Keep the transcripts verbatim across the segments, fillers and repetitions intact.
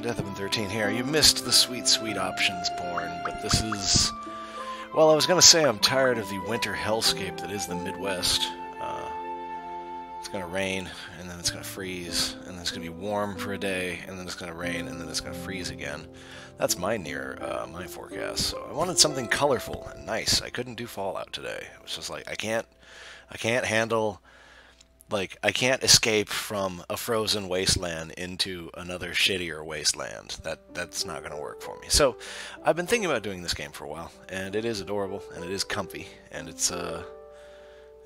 Death of thirteen here. You missed the sweet, sweet options porn, but this is... Well, I was going to say I'm tired of the winter hellscape that is the Midwest. Uh, it's going to rain, and then it's going to freeze, and then it's going to be warm for a day, and then it's going to rain, and then it's going to freeze again. That's my near, uh, my forecast. So I wanted something colorful and nice. I couldn't do Fallout today. It was just like, I can't, I can't handle... Like, I can't escape from a frozen wasteland into another shittier wasteland. That That's not going to work for me. So, I've been thinking about doing this game for a while, and it is adorable, and it is comfy, and it's, uh...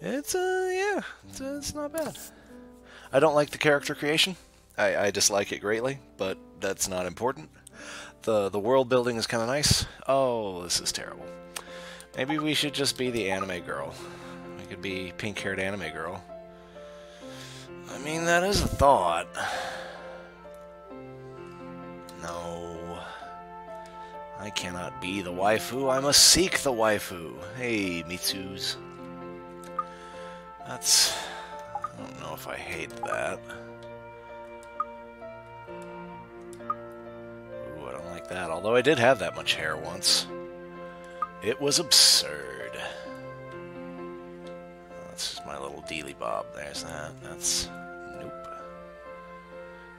It's, uh, yeah, it's, uh, it's not bad. I don't like the character creation. I, I dislike it greatly, but that's not important. The, the world building is kind of nice. Oh, this is terrible. Maybe we should just be the anime girl. We could be pink-haired anime girl. I mean, that is a thought. No. I cannot be the waifu. I must seek the waifu. Hey, Mitsus. That's... I don't know if I hate that. Ooh, I don't like that. Although I did have that much hair once. It was absurd. That's just my little dealy bob. There's that. That's... Nope.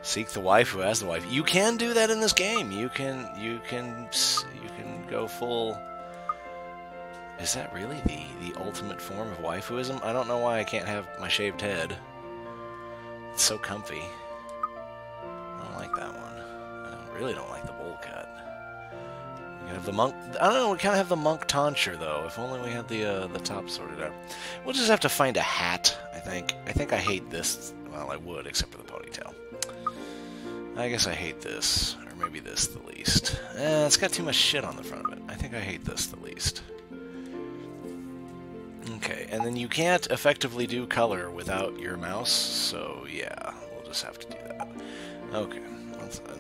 Seek the waifu as the waifu. You can do that in this game. You can... You can... You can go full... Is that really the, the ultimate form of waifuism? I don't know why I can't have my shaved head. It's so comfy. I don't like that one. I really don't like the bowl cut. You have the monk... I don't know, we kind of have the monk tonsure, though. If only we had the uh, the top sorted out. We'll just have to find a hat, I think. I think I hate this. Well, I would, except for the ponytail. I guess I hate this. Or maybe this the least. Eh, it's got too much shit on the front of it. I think I hate this the least. Okay, and then you can't effectively do color without your mouse, so yeah, we'll just have to do that. Okay.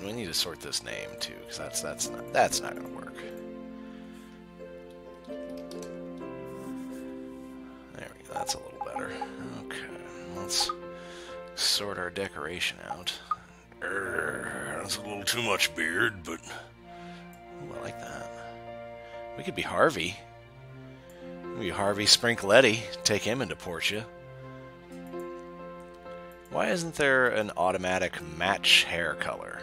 We need to sort this name too, because that's that's not that's not gonna work. There we go. That's a little better. Okay, let's sort our decoration out. Urgh, that's a little too much beard, but ooh, I like that. We could be Harvey. We Harvey Sprinkletti. Take him into Portia. Why isn't there an automatic match hair color?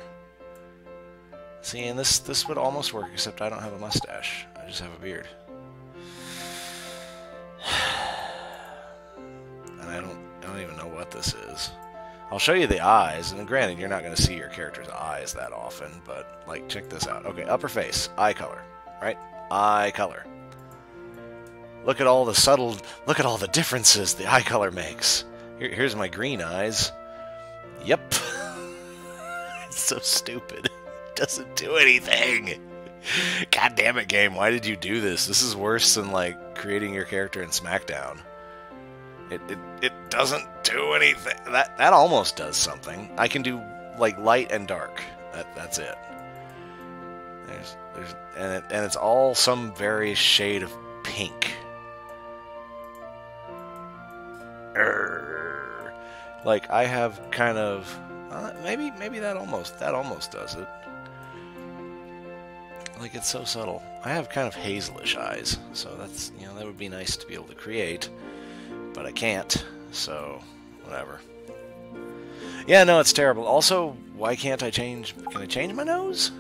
See, and this this would almost work, except I don't have a mustache. I just have a beard. And I don't I don't even know what this is. I'll show you the eyes, and granted, you're not going to see your character's eyes that often, but, like, check this out. Okay, upper face, eye color, right? Eye color. Look at all the subtle, look at all the differences the eye color makes. Here's my green eyes. Yep. It's so stupid. It doesn't do anything. God damn it, game. Why did you do this? This is worse than, like, creating your character in SmackDown. It, it, it doesn't do anything. That that almost does something. I can do, like, light and dark. That That's it. There's, there's, and, it and it's all some various shade of pink. Urgh. Like, I have kind of... Uh, maybe maybe that almost that almost does it. Like, it's so subtle. I have kind of hazelish eyes, so that's, you know, that would be nice to be able to create. But I can't, so whatever. Yeah, no, it's terrible. Also, why can't I change... Can I change my nose?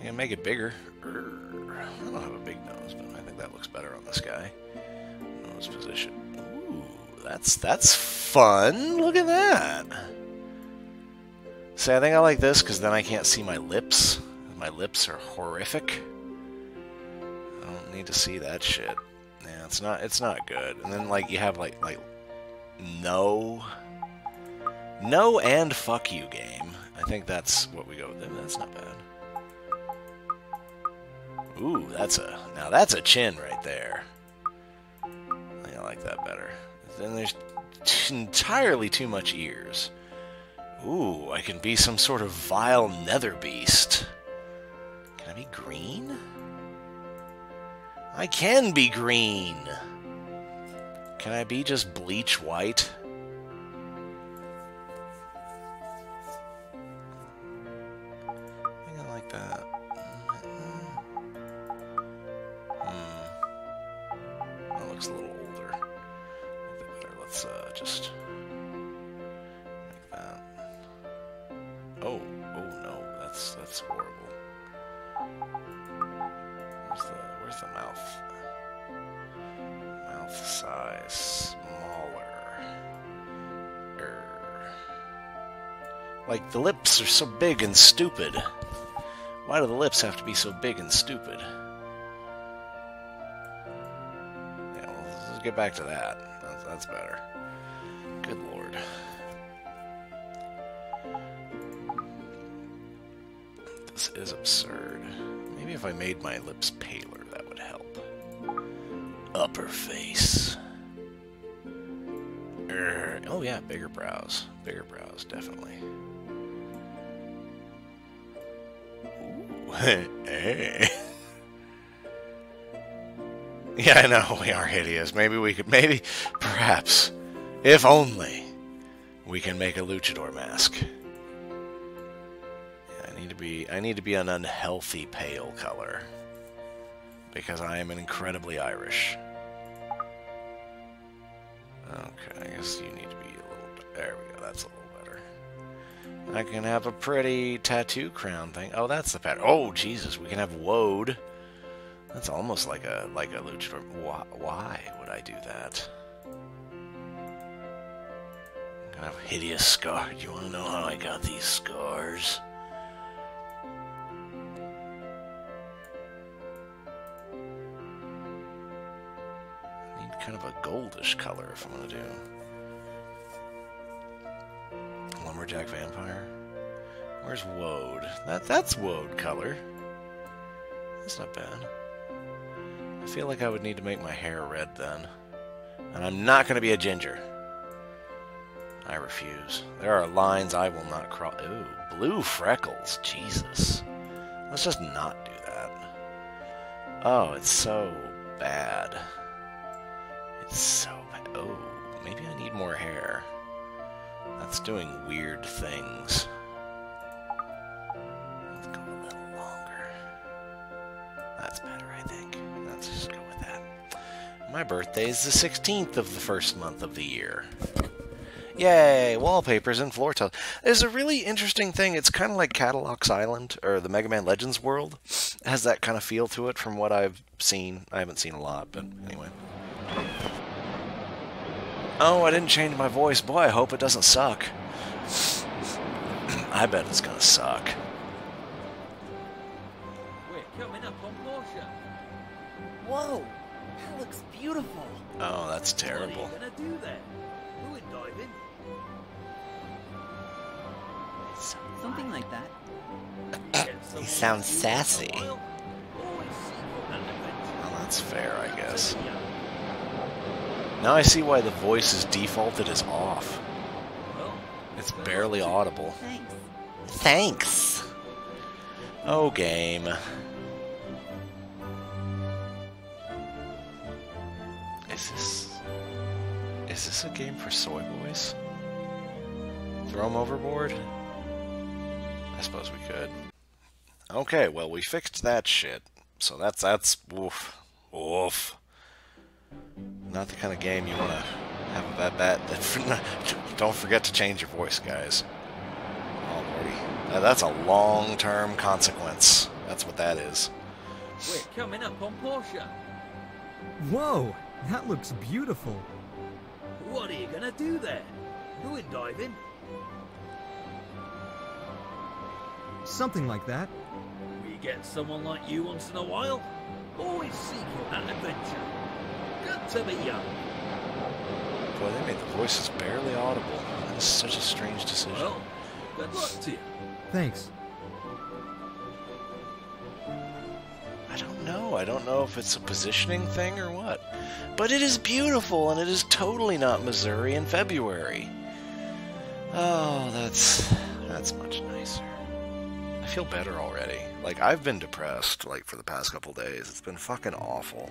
I can make it bigger. Urgh. I don't have a big nose, but I think that looks better on this guy. Nose position. That's that's fun. Look at that. See, I think I like this because then I can't see my lips. My lips are horrific. I don't need to see that shit. Yeah, it's not it's not good. And then like you have like like no, no and fuck you game. I think that's what we go with. That's not bad. Ooh, that's a now that's a chin right there. I like that better. Then there's t entirely too much ears. Ooh, I can be some sort of vile nether beast. Can I be green? I can be green! Can I be just bleach white? just like that. Oh, oh no, that's that's horrible. Where's the where's the mouth? Mouth size smaller. Err. Like the lips are so big and stupid. Why do the lips have to be so big and stupid? Yeah, well, let's get back to that. That's, that's better. Good lord. This is absurd. Maybe if I made my lips paler, that would help. Upper face. Er, oh yeah, bigger brows. Bigger brows, definitely. Hey. Yeah, I know we are hideous. Maybe we could, maybe, perhaps, if only, we can make a luchador mask. Yeah, I need to be, I need to be an unhealthy pale color because I am incredibly Irish. Okay, I guess you need to be a little. Bit, there we go. That's a little. I can have a pretty tattoo crown thing. Oh, that's the pattern. Oh, Jesus, we can have woad. That's almost like a like a luchador. Why, why would I do that? I'm gonna have a hideous scar. Do you want to know how I got these scars? I need kind of a goldish color if I'm gonna do. Lumberjack vampire. Where's woad? That that's woad color. That's not bad. I feel like I would need to make my hair red then, and I'm not going to be a ginger. I refuse. There are lines I will not cross. Ooh, blue freckles. Jesus. Let's just not do that. Oh, it's so bad. It's so bad. Oh, maybe I need more hair. That's doing weird things. Let's go a little longer. That's better, I think. Let's just go with that. My birthday is the sixteenth of the first month of the year. Yay! Wallpapers and floor tiles. There's a really interesting thing. It's kind of like Catalog's Island, or the Mega Man Legends world. It has that kind of feel to it from what I've seen. I haven't seen a lot, but anyway. Oh, I didn't change my voice. Boy, I hope it doesn't suck. I bet it's gonna suck. We're coming up on Porsche. Whoa, that looks beautiful. Oh, that's terrible. What are you gonna do there? We'll dive in. So something like that. He sounds sassy. Well, that's fair, I guess. Now I see why the voice is defaulted as off. It's barely audible. Thanks. Thanks. Oh, game. Is this... Is this a game for soy boys? Throw them overboard? I suppose we could. Okay, well, we fixed that shit. So that's... that's... Oof. Oof. Not the kind of game you want to have that bat. That don't forget to change your voice, guys. Oh, Lordy. That's a long-term consequence. That's what that is. We're coming up on Porsche. Whoa, that looks beautiful. What are you gonna do there? Ruin diving? Something like that. We get someone like you once in a while. Always seeking an adventure. Good to be young. Boy, they made the voices barely audible. That is such a strange decision. Well, good luck to you. Thanks. I don't know. I don't know if it's a positioning thing or what. But it is beautiful, and it is totally not Missouri in February. Oh, that's... that's much nicer. I feel better already. Like, I've been depressed, like, for the past couple days. It's been fucking awful.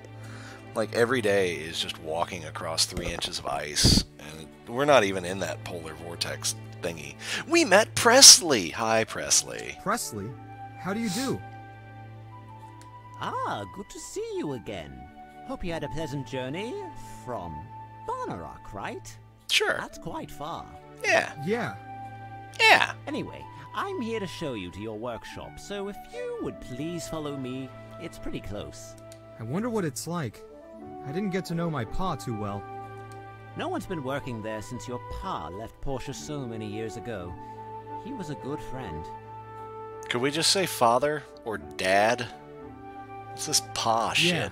Like, every day is just walking across three inches of ice, and we're not even in that polar vortex thingy. We met Presley! Hi, Presley. Presley? How do you do? Ah, good to see you again. Hope you had a pleasant journey from Barnarok, right? Sure. That's quite far. Yeah. Yeah. Yeah. Anyway, I'm here to show you to your workshop, so if you would please follow me, it's pretty close. I wonder what it's like. I didn't get to know my pa too well. No one's been working there since your pa left Portia so many years ago. He was a good friend. Could we just say father or dad? What's this pa yeah. shit?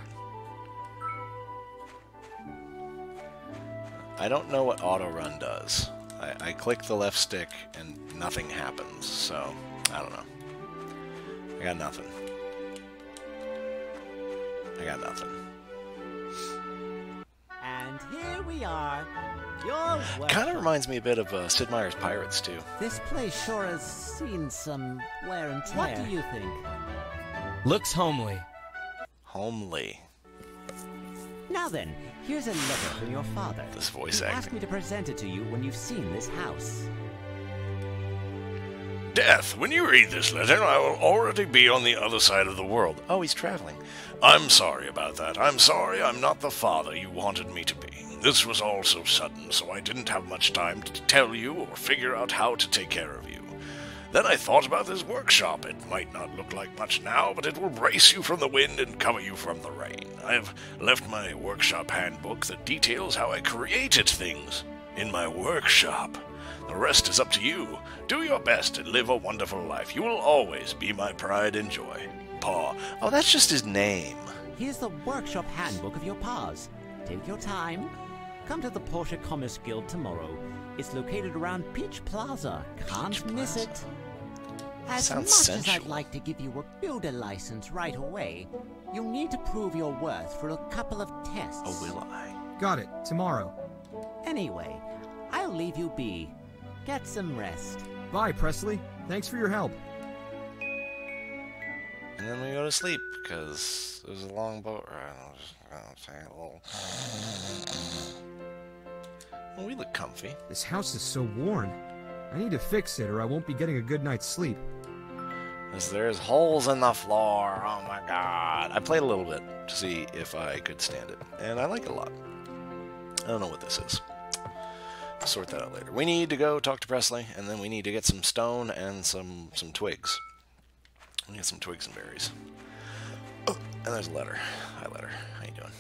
I don't know what auto-run does. I, I click the left stick and nothing happens, so I don't know. I got nothing. I got nothing. And here we are. Kind of reminds me a bit of uh, Sid Meier's Pirates, too. This place sure has seen some wear and tear. What do you think? Looks homely. Homely. Now then, here's a letter from your father. This voice he acting. Asked me to present it to you when you've seen this house. Death, when you read this letter, I will already be on the other side of the world. Oh, he's traveling. I'm sorry about that. I'm sorry I'm not the father you wanted me to be. This was all so sudden, so I didn't have much time to tell you or figure out how to take care of you. Then I thought about this workshop. It might not look like much now, but it will brace you from the wind and cover you from the rain. I have left my workshop handbook that details how I created things in my workshop. The rest is up to you. Do your best and live a wonderful life. You will always be my pride and joy. Pa. Oh, that's just his name. Here's the workshop handbook of your pa's. Take your time. Come to the Portia Commerce Guild tomorrow. It's located around Peach Plaza. Can't Peach miss Plaza. it. As Sounds much sensual. as I'd like to give you a builder license right away, you'll need to prove your worth for a couple of tests. Oh, will I? Got it. Tomorrow. Anyway, I'll leave you be. Get some rest. Bye, Presley. Thanks for your help. And then we go to sleep, because it was a long boat ride. I was just gonna take a little... Well, we look comfy. This house is so worn. I need to fix it, or I won't be getting a good night's sleep. As there's holes in the floor. Oh my god. I played a little bit to see if I could stand it, and I like it a lot. I don't know what this is. I'll sort that out later. We need to go talk to Presley, and then we need to get some stone and some some twigs. We need some twigs and berries. Oh, and there's a letter. Hi, letter. How you doing?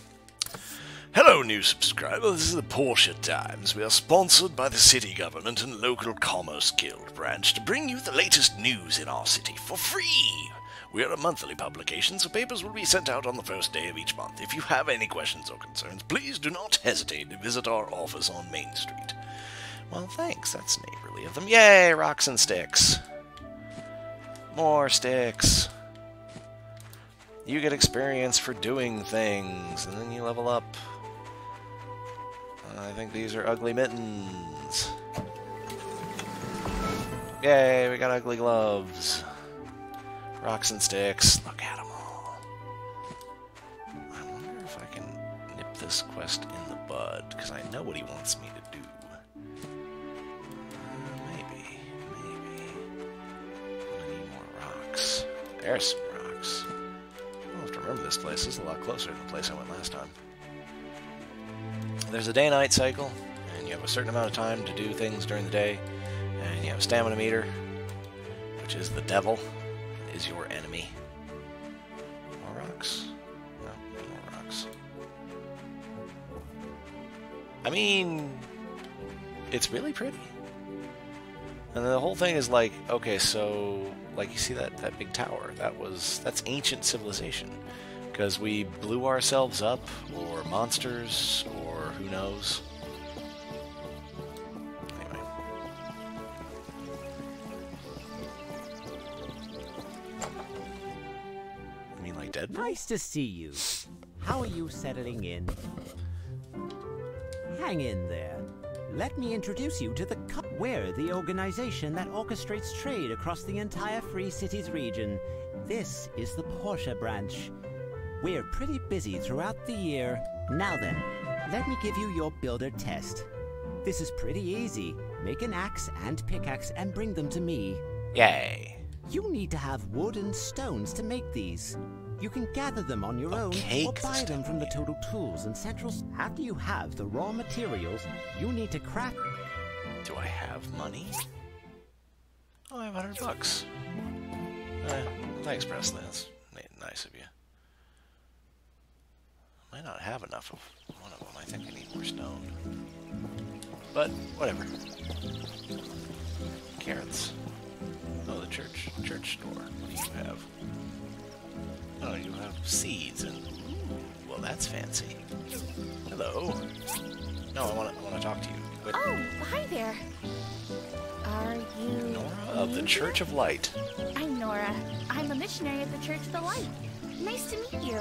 Hello, new subscriber. This is the Portia Times. We are sponsored by the city government and local commerce guild branch to bring you the latest news in our city for free. We are a monthly publication, so papers will be sent out on the first day of each month. If you have any questions or concerns, please do not hesitate to visit our office on Main Street. Well, thanks. That's neighborly of them. Yay, rocks and sticks. More sticks. You get experience for doing things, and then you level up. I think these are ugly mittens. Yay, we got ugly gloves. Rocks and sticks. Look at them all. I wonder if I can nip this quest in the bud, because I know what he wants me to do. Uh, maybe, maybe. I need more rocks. There's some rocks. I'll have to remember this place. This is a lot closer than the place I went last time. There's a day-night cycle, and you have a certain amount of time to do things during the day, and you have a stamina meter, which is the devil. Is your enemy. More rocks. No, more rocks. I mean, it's really pretty. And the whole thing is like, okay, so, like, you see that, that big tower? That was, that's ancient civilization. Because we blew ourselves up, or monsters, or who knows. Nice to see you. How are you settling in? Hang in there. Let me introduce you to the Cup. We're the organization that orchestrates trade across the entire Free Cities region. This is the Portia branch. We're pretty busy throughout the year. Now then, let me give you your builder test. This is pretty easy. Make an axe and pickaxe and bring them to me. Yay. You need to have wood and stones to make these. You can gather them on your own or buy them from the Total Tools and Central. After you have the raw materials, you need to craft. Do I have money? Oh, I have a hundred bucks. Uh, thanks, Presley. That's nice of you. I might not have enough of one of them. I think I need more stone. But whatever. Carrots. Oh, the church church store. What do you have? Oh, you have seeds and well, that's fancy. Hello. No, I want to I want to talk to you. But oh, hi there. Are you Nora of the Church of Light? I'm Nora. I'm a missionary at the Church of the Light. Nice to meet you.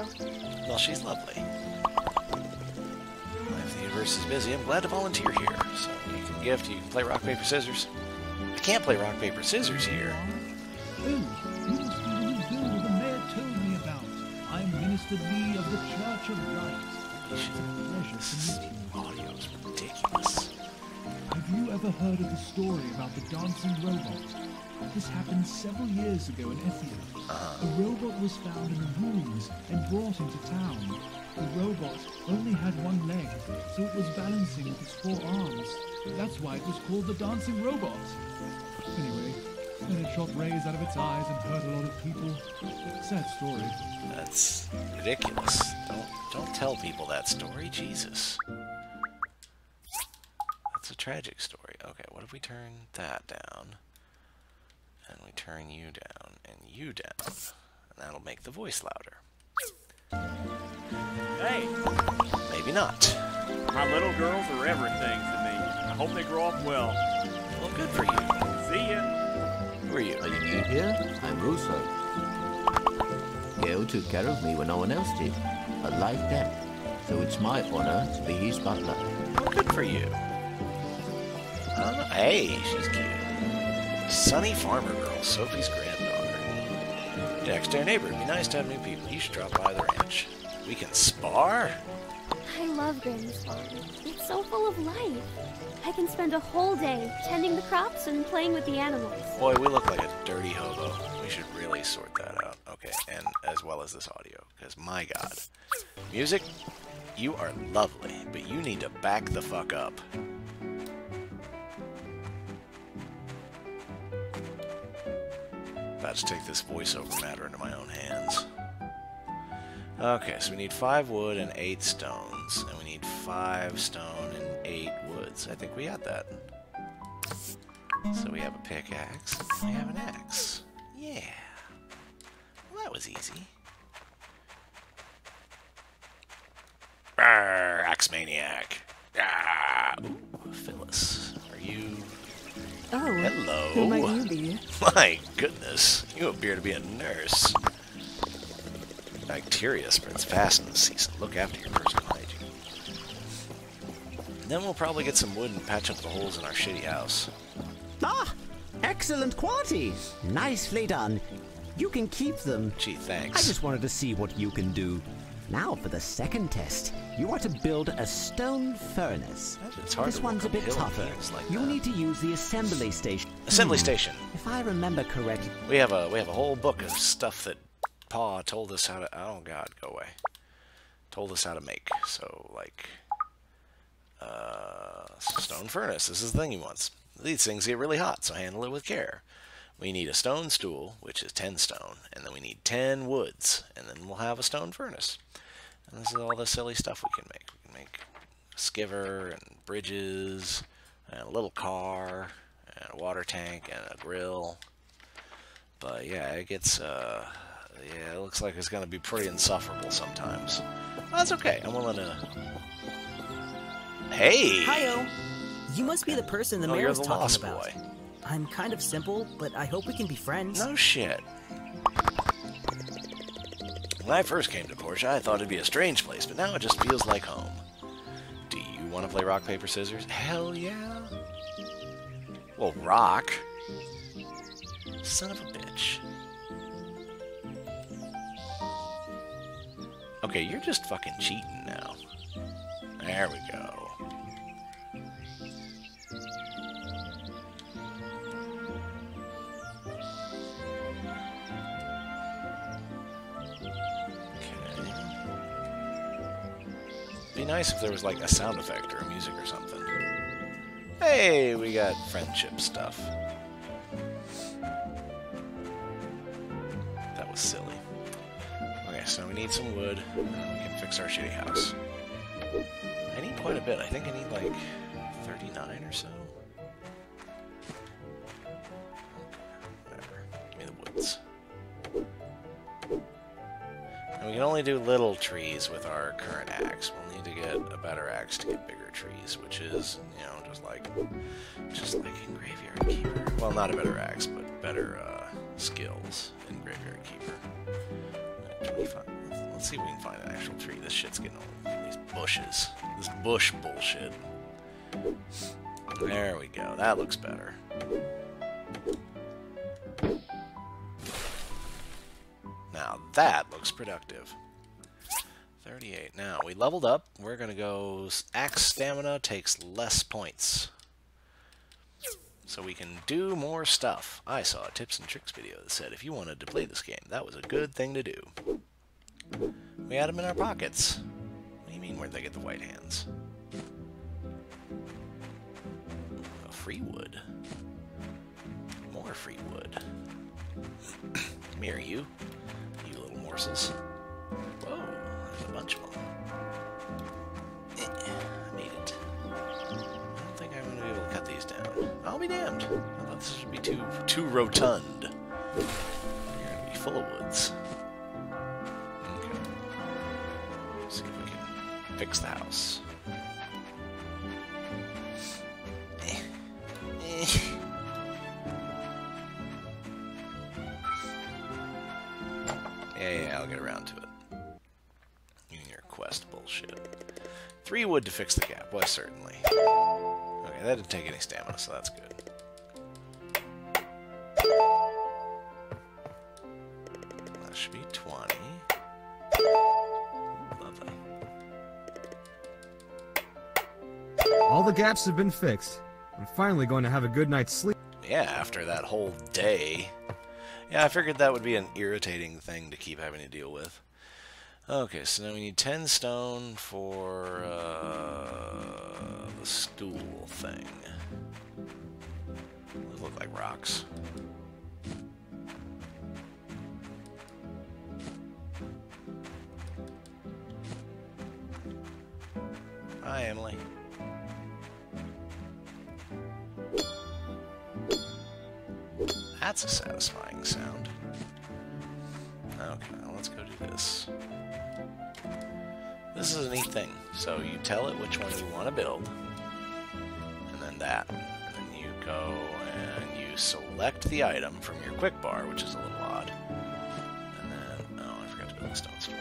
Well, she's lovely. Well, if the universe is busy, I'm glad to volunteer here. So you can gift, you can play rock paper scissors. I can't play rock paper scissors here. Minister Lee of the Church of Light. It's a pleasure to meet you. Audio's ridiculous. Have you ever heard of the story about the dancing robot? This happened several years ago in Ethiopia. Uh, a robot was found in the ruins and brought into town. The robot only had one leg, so it was balancing with its four arms. That's why it was called the dancing robot. Anyway. And it shot rays out of its eyes and hurt a lot of people. Sad story. That's ridiculous. Don't don't tell people that story, Jesus. That's a tragic story. Okay, what if we turn that down? And we turn you down and you down. And that'll make the voice louder. Hey! Maybe not. My little girls are everything to me. I hope they grow up well. Well, good for you. See ya! Who are you? Are you new here? I'm Russo. Gail took care of me when no one else did. A life debt. So it's my honor to be his butler. Good for you. Uh, hey, she's cute. Sunny Farmer Girl, Sophie's granddaughter. Dexter, our neighbor. It'd be nice to have new people. You should drop by the ranch. We can spar? I love Granny's farm. It's so full of life. I can spend a whole day tending the crops and playing with the animals. Boy, we look like a dirty hobo. We should really sort that out. Okay, and as well as this audio, because my god. Music, you are lovely, but you need to back the fuck up. About to take this voiceover matter into my own hands. Okay, so we need five wood and eight stones, and we need five stone and eight woods. I think we got that. So we have a pickaxe, and we have an axe. Yeah. Well, that was easy. Arrgh, axe maniac. Ah, ooh, Phyllis, are you... Oh, hello. Who might you be? My goodness, you appear to be a nurse. Bacteria spreads fast in the season. Look after your personal hygiene. And then we'll probably get some wood and patch up the holes in our shitty house. Ah! Excellent quality! Nicely done. You can keep them. Gee, thanks. I just wanted to see what you can do. Now for the second test. You are to build a stone furnace. It's hard this to one's a bit tougher. Like You'll that. need to use the assembly station. Assembly hmm. station. If I remember correctly. We have a we have a whole book of stuff that Pa told us how to, oh god, go away. Told us how to make, so like, uh, stone furnace, this is the thing he wants. These things get really hot, so handle it with care. We need a stone stool, which is ten stone, and then we need ten woods, and then we'll have a stone furnace. And this is all the silly stuff we can make. We can make a skiver, and bridges, and a little car, and a water tank, and a grill. But yeah, it gets, uh... yeah, it looks like it's going to be pretty insufferable sometimes. Well, that's okay. I'm willing to... Hey! Hi-o! You must be the person the oh, mayor was talking lost about. Boy. I'm kind of simple, but I hope we can be friends. No shit. When I first came to Porsche, I thought it'd be a strange place, but now it just feels like home. Do you want to play rock, paper, scissors? Hell yeah! Well, rock! Son of a bitch. Okay, you're just fucking cheating now. There we go. Be nice if there was, like, a sound effect or music or something. Hey, we got friendship stuff. That was silly. Okay, so we need some wood. We can fix our shitty house. I need quite a bit. I think I need, like, thirty-nine or so. Whatever. Give me the woods. And we can only do little trees with our current axe. We'll need to get a better axe to get bigger trees, which is, you know, just like, just like in Graveyard Keeper. Well, not a better axe, but better uh, skills in Graveyard Keeper. Let's see if we can find an actual tree. This shit's getting old. These bushes. This bush bullshit. There we go. That looks better. Now that looks productive. thirty-eight. Now, we leveled up. We're going to go... Axe stamina takes less points. So we can do more stuff. I saw a tips and tricks video that said if you wanted to play this game, that was a good thing to do. We had them in our pockets. What do you mean, where'd they get the white hands? A free wood. More free wood. Come here, you. You little morsels. Whoa, there's a bunch of them. Eh, I made it. I don't think I'm going to be able to cut these down. I'll be damned. I thought this would be too, too rotund. You're going to be full of woods. Okay. Let's see if we can fix the house. Eh. Eh. Yeah, yeah, I'll get around to it. You and your quest bullshit. Three wood to fix the gap. Well, certainly. Okay, that didn't take any stamina, so that's good. That should be twenty. Lovely. All the gaps have been fixed. I'm finally going to have a good night's sleep. Yeah, after that whole day... Yeah, I figured that would be an irritating thing to keep having to deal with. Okay, so now we need ten stone for uh, the stool thing. Those look like rocks. Hi, Emily. That's a satisfying sound. Okay, well, let's go do this. This is a neat thing. So you tell it which one you want to build, and then that. And then you go and you select the item from your quick bar, which is a little odd. And then, oh, I forgot to build the stone stool.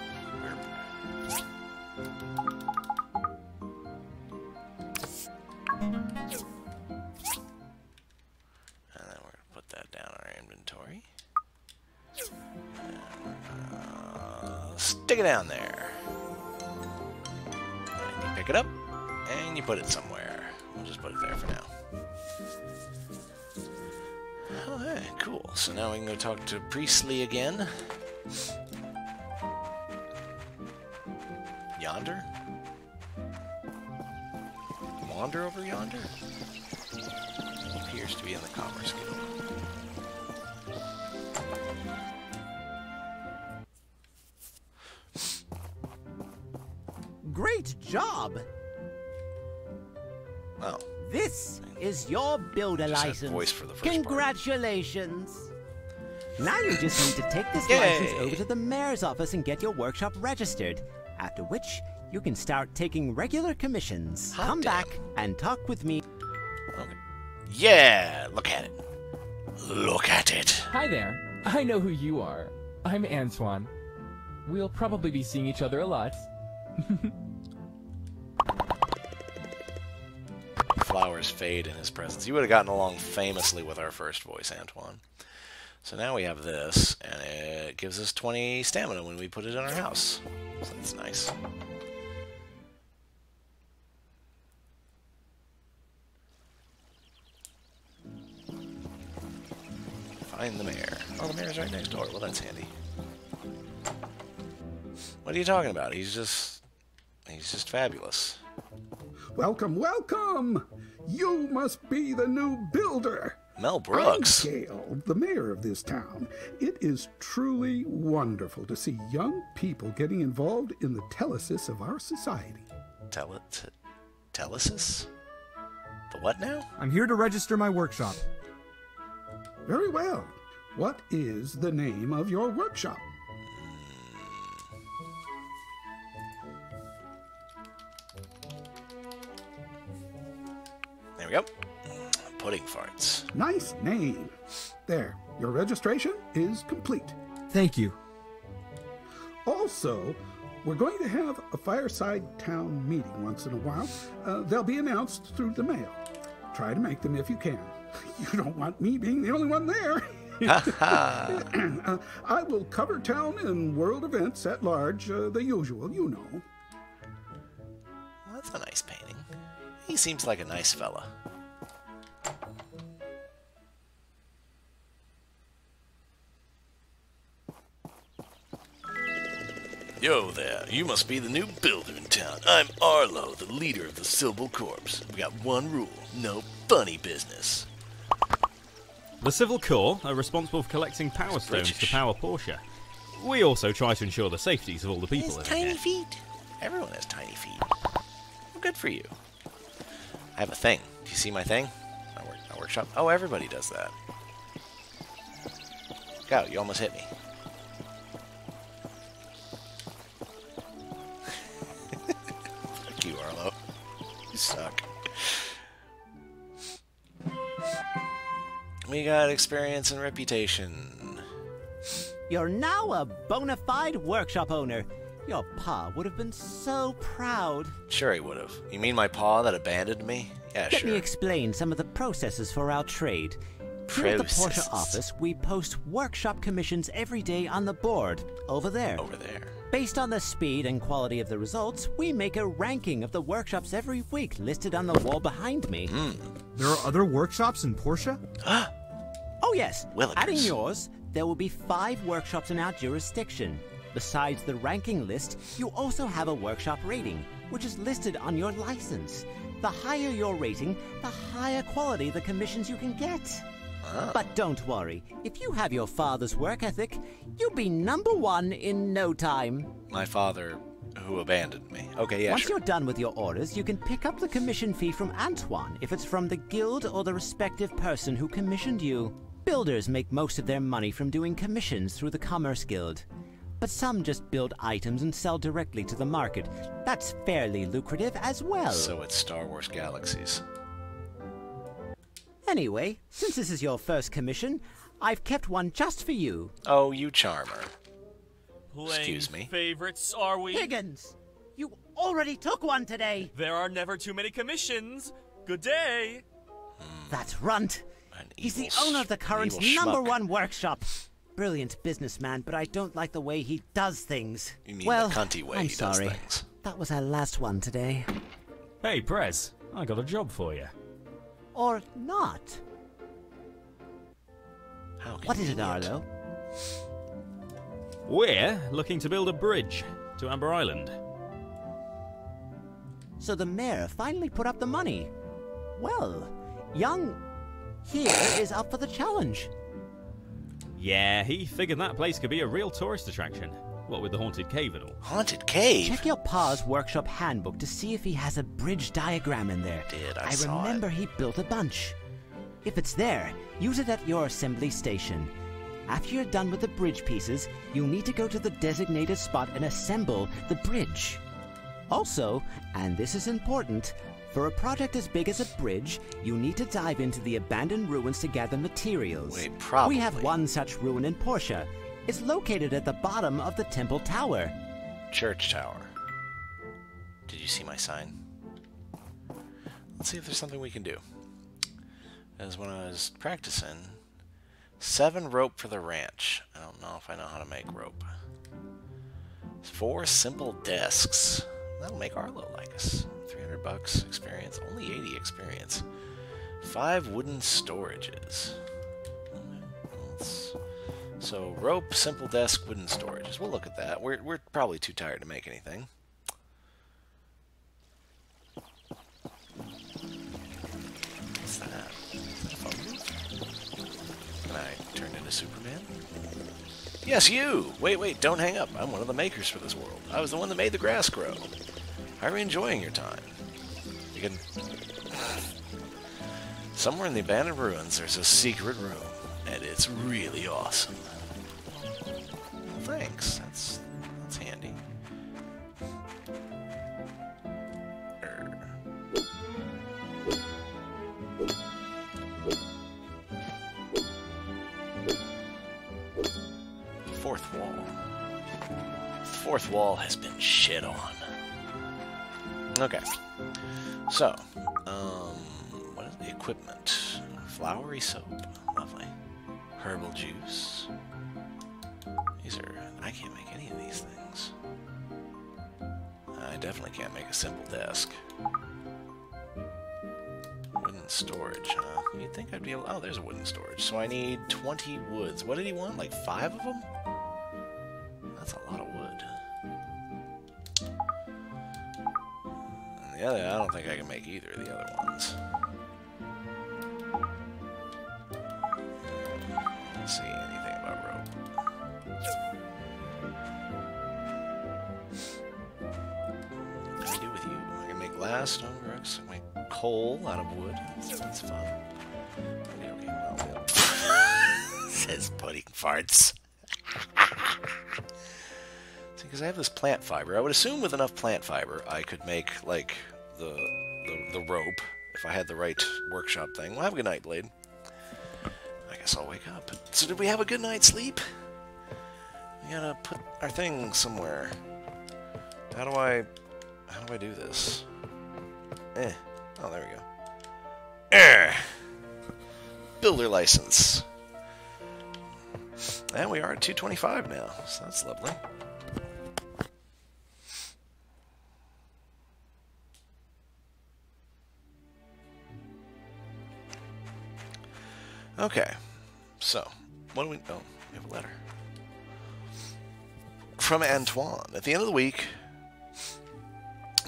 Stick it down there. And you pick it up, and you put it somewhere. We'll just put it there for now. Okay, cool. So now we can go talk to Priestley again. Yonder? Wander over yonder? He appears to be in the Commerce Guild. Great job! Wow. This is your builder license. Congratulations! Now you just need to take this Yay. license over to the mayor's office and get your workshop registered, after which you can start taking regular commissions. Hot Come damn. back and talk with me. Okay. Yeah, look at it. Look at it. Hi there. I know who you are. I'm Antoine. We'll probably be seeing each other a lot. Flowers fade in his presence. You would have gotten along famously with our first voice, Antoine. So now we have this, and it gives us twenty stamina when we put it in our house. So that's nice. Find the mayor. Oh, the mayor's right next door. Well, that's handy. What are you talking about? He's just... He's just fabulous. Welcome, welcome! You must be the new builder. Mel Brooks. I'm Gale, the mayor of this town. It is truly wonderful to see young people getting involved in the telesis of our society. Tele telesis? The what now? I'm here to register my workshop. Very well. What is the name of your workshop? There we go. Pudding farts. Nice name. There, your registration is complete. Thank you. Also, we're going to have a fireside town meeting once in a while. Uh, they'll be announced through the mail. Try to make them if you can. You don't want me being the only one there. uh, I will cover town and world events at large, uh, the usual, you know. Well, that's a nice painting. He seems like a nice fella. Yo there, you must be the new builder in town. I'm Arlo, the leader of the Sybil Corps. We got one rule, no funny business. The Civil Corps are responsible for collecting power it's stones British. to power Porsche. We also try to ensure the safeties of all the people in tiny here. feet. Everyone has tiny feet. Well, good for you. I have a thing. Do you see my thing? My, work, my workshop? Oh, everybody does that. Go, you almost hit me. Fuck you, Arlo. You suck. We got experience and reputation. You're now a bona fide workshop owner. Your pa would have been so proud. Sure he would have. You mean my pa that abandoned me? Yeah, Let sure. Let me explain some of the processes for our trade. Here at the Porsche office, we post workshop commissions every day on the board, over there. Over there. Based on the speed and quality of the results, we make a ranking of the workshops every week listed on the wall behind me. Mm. There are other workshops in Porsche? Oh yes, Willikers. Adding yours, there will be five workshops in our jurisdiction. Besides the ranking list, you also have a workshop rating, which is listed on your license. The higher your rating, the higher quality the commissions you can get. Huh? But don't worry, if you have your father's work ethic, you'll be number one in no time. My father, who abandoned me. Okay, yeah, Once sure. you're done with your orders, you can pick up the commission fee from Antoine if it's from the guild or the respective person who commissioned you. Builders make most of their money from doing commissions through the Commerce Guild. But some just build items and sell directly to the market. That's fairly lucrative as well. So it's Star Wars Galaxies. Anyway, since this is your first commission, I've kept one just for you. Oh, you charmer. Playing Excuse me. favorites, are we? Higgins! You already took one today! There are never too many commissions! Good day! Mm. That's Runt! He's the owner of the current number schmuck. one workshop. Brilliant businessman, but I don't like the way he does things. You mean well, the cunty way I'm he sorry. does things. That was our last one today. Hey, Prez, I got a job for you. Or not. How what is it, Arlo? We're looking to build a bridge to Amber Island. So the mayor finally put up the money. Well, young here is up for the challenge. Yeah, he figured that place could be a real tourist attraction. What with the haunted cave and all. Haunted cave? Check your pa's workshop handbook to see if he has a bridge diagram in there. Did I, I saw remember it. he built a bunch. If it's there, use it at your assembly station. After you're done with the bridge pieces, you'll need to go to the designated spot and assemble the bridge. Also, and this is important, for a project as big as a bridge, you need to dive into the abandoned ruins to gather materials. Wait, probably. We have one such ruin in Porsche. It's located at the bottom of the Temple Tower. Church Tower. Did you see my sign? Let's see if there's something we can do. As when I was practicing, seven rope for the ranch. I don't know if I know how to make rope. Four simple desks. That'll make Arlo like us. three hundred bucks experience. Only eighty experience. Five wooden storages. Let's, so rope, simple desk, wooden storages. We'll look at that. We're, we're probably too tired to make anything. to Superman? Yes, you! Wait, wait, don't hang up. I'm one of the makers for this world. I was the one that made the grass grow. How are you enjoying your time? You can... Somewhere in the abandoned ruins, there's a secret room, and it's really awesome. Well, thanks. That's... that's handy. Fourth wall. Fourth wall has been shit on. Okay. So, um, what is the equipment? Flowery soap. Lovely. Herbal juice. These are... I can't make any of these things. I definitely can't make a simple desk. Wooden storage, huh? You'd think I'd be able... Oh, there's a wooden storage. So I need twenty woods. What did he want? Like five of them? That's a lot of wood. And the other, I don't think I can make either of the other ones. I don't see anything about rope. What can I do with you? I can make glass, stone bricks, I can make coal out of wood. That's, that's fun. Video game, well, says pudding farts. See, because I have this plant fiber. I would assume with enough plant fiber I could make, like, the, the the rope if I had the right workshop thing. Well, have a good night, Blade. I guess I'll wake up. So did we have a good night's sleep? We gotta put our thing somewhere. How do I... how do I do this? Eh. Oh, there we go. Eh! Builder license. And we are at two twenty-five now, so that's lovely. Okay, so, what do we... Oh, we have a letter. From Antoine. At the end of the week,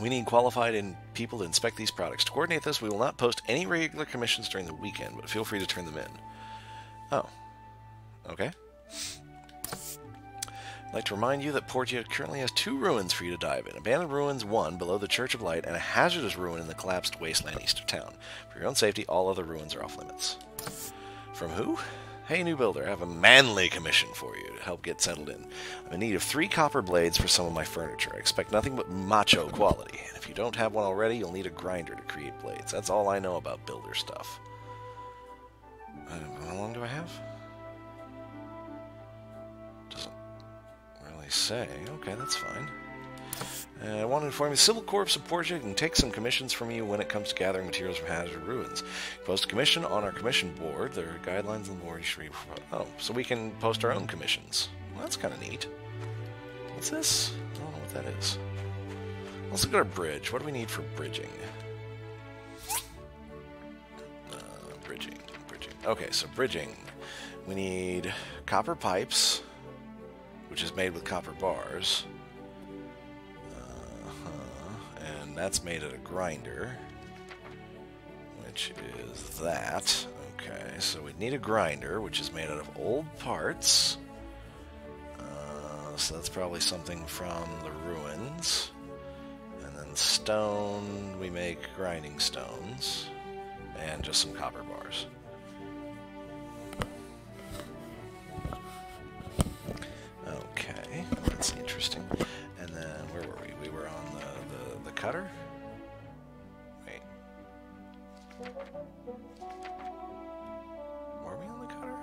we need qualified in people to inspect these products. To coordinate this, we will not post any regular commissions during the weekend, but feel free to turn them in. Oh. Okay. I'd like to remind you that Portia currently has two ruins for you to dive in. Abandoned Ruins one, below the Church of Light, and a hazardous ruin in the collapsed wasteland east of town. For your own safety, all other ruins are off limits. From who? Hey, new builder, I have a manly commission for you to help get settled in. I'm in need of three copper blades for some of my furniture. I expect nothing but macho quality. And if you don't have one already, you'll need a grinder to create blades. That's all I know about builder stuff. Uh, how long do I have? Say. Okay, that's fine. Uh, I want to inform you, the Civil Corps of Portia can take some commissions from you when it comes to gathering materials from hazard ruins. Post a commission on our commission board. There are guidelines on the board you should read. Oh, so we can post our own commissions. Well, that's kind of neat. What's this? I don't know what that is. Let's look at our bridge. What do we need for bridging? Uh, bridging. Bridging. Okay, so bridging. We need copper pipes, which is made with copper bars. Uh-huh. And that's made at a grinder, which is that. Okay, so we need a grinder, which is made out of old parts. Uh, so that's probably something from the ruins. And then stone, we make grinding stones. And just some copper bars. That's interesting. And then, where were we? We were on the, the, the cutter? Wait. Were we on the cutter?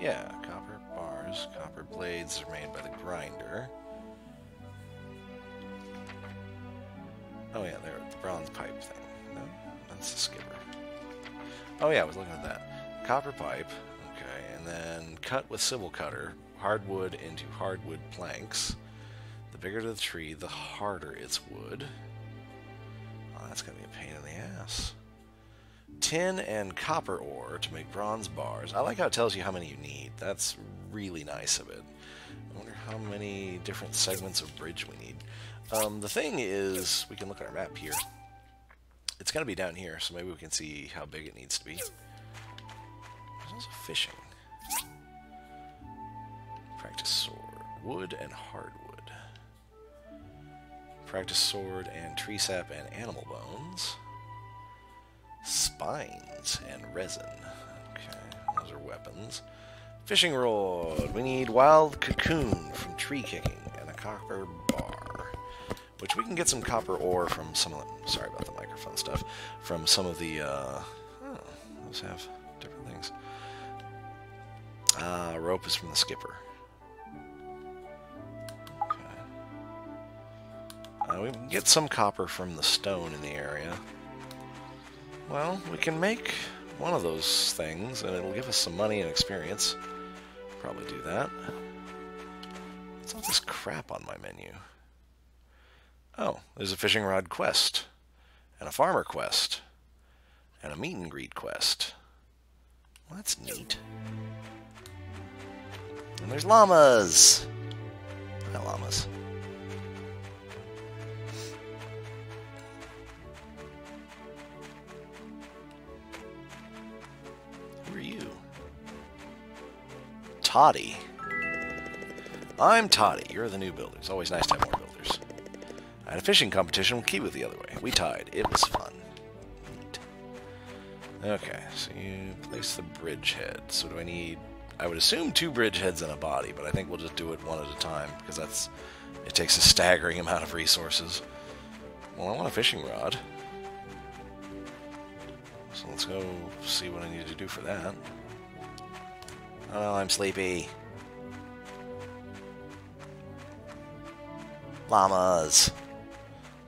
Yeah, copper bars. Copper blades are made by the grinder. Oh yeah, there, the bronze pipe thing. No, that's the skipper. Oh yeah, I was looking at that. Copper pipe. Okay, and then cut with civil cutter. Hardwood into hardwood planks. The bigger the tree, the harder its wood. Oh, that's going to be a pain in the ass. Tin and copper ore to make bronze bars. I like how it tells you how many you need. That's really nice of it. I wonder how many different segments of bridge we need. Um, the thing is, we can look at our map here. It's going to be down here, so maybe we can see how big it needs to be. There's also fishing. Practice sword. Wood and hardwood. Practice sword and tree sap and animal bones. Spines and resin. Okay, those are weapons. Fishing rod. We need wild cocoon from tree kicking and a copper bar, which we can get some copper ore from some of the, sorry about the microphone stuff, from some of the, uh, oh, those have different things. Ah, uh, rope is from the skipper. Okay. Uh, we can get some copper from the stone in the area. Well, we can make one of those things, and it'll give us some money and experience. Probably do that. What's all this crap on my menu? Oh, there's a fishing rod quest, and a farmer quest, and a meet and greet quest. Well, that's neat. And there's llamas! Hi, llamas. Who are you? Toddy. I'm Toddy. You're the new builder. It's always nice to have more builders. I had a fishing competition with Kiwi the other way. We tied. It was fun. Neat. Okay, so you place the bridgehead. So do I need... I would assume two bridgeheads and a body, but I think we'll just do it one at a time, because that's... It takes a staggering amount of resources. Well, I want a fishing rod. So let's go see what I need to do for that. Oh, I'm sleepy. Llamas.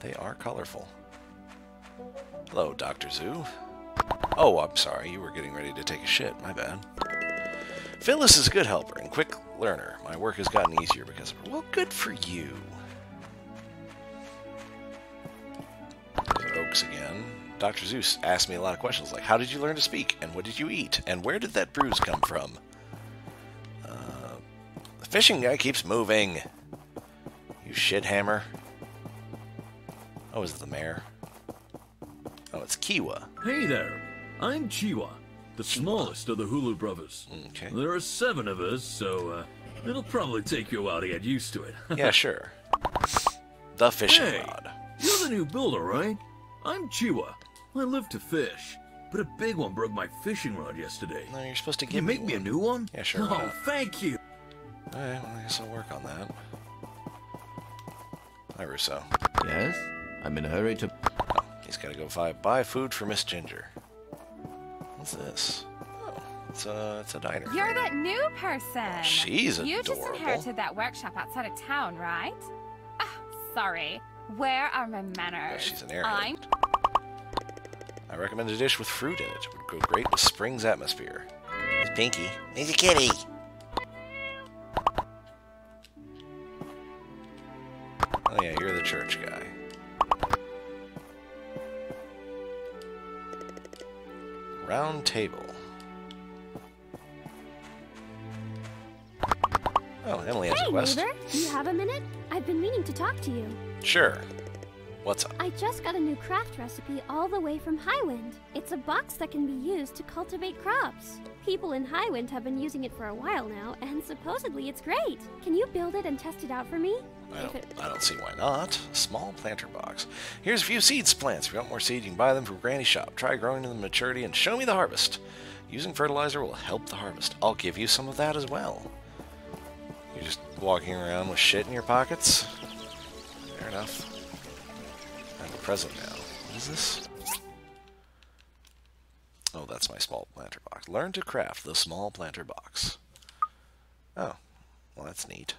They are colorful. Hello, Doctor Zoo. Oh, I'm sorry. You were getting ready to take a shit. My bad. Phyllis is a good helper and quick learner. My work has gotten easier because of her. Well, good for you. There's Oaks again. Doctor Zeus asked me a lot of questions, like, how did you learn to speak? And what did you eat? And where did that bruise come from? Uh, the fishing guy keeps moving. You shit hammer. Oh, is it the mayor? Oh, it's Kiwa. Hey there. I'm Chiwa, the smallest of the Hulu brothers. Okay. There are seven of us, so uh, it'll probably take you a while to get used to it. Yeah, sure. The fishing hey, rod. You're the new builder, right? I'm Chiwa. I live to fish, but a big one broke my fishing rod yesterday. No, you're supposed to give me one. Can you make me a new one? Yeah, sure. Oh, thank you. All right, well, I guess I'll work on that. Hi, Russo. Yes? I'm in a hurry to... Oh, he's got to go buy, buy food for Miss Ginger. What's this? Oh, it's a, it's a diner. You're that new person. She's adorable. You just inherited that workshop outside of town, right? Oh, sorry. Where are my manners? Oh, she's an airhead. I recommend a dish with fruit in it. It would go great with spring's atmosphere. It's Pinky. He's a kitty. Oh yeah, you're the church guy. Round table. Oh, Emily has hey, a quest. Neighbor, do you have a minute? I've been meaning to talk to you. Sure. What's up? I just got a new craft recipe all the way from Highwind. It's a box that can be used to cultivate crops. People in Highwind have been using it for a while now, and supposedly it's great. Can you build it and test it out for me? I don't, I don't see why not. A small planter box. Here's a few seeds plants. If you want more seed, you can buy them from Granny's shop. Try growing them to maturity and show me the harvest. Using fertilizer will help the harvest. I'll give you some of that as well. You're just walking around with shit in your pockets? Fair enough. I have a present now. What is this? Oh, that's my small planter box. Learn to craft the small planter box. Oh. Well, that's neat.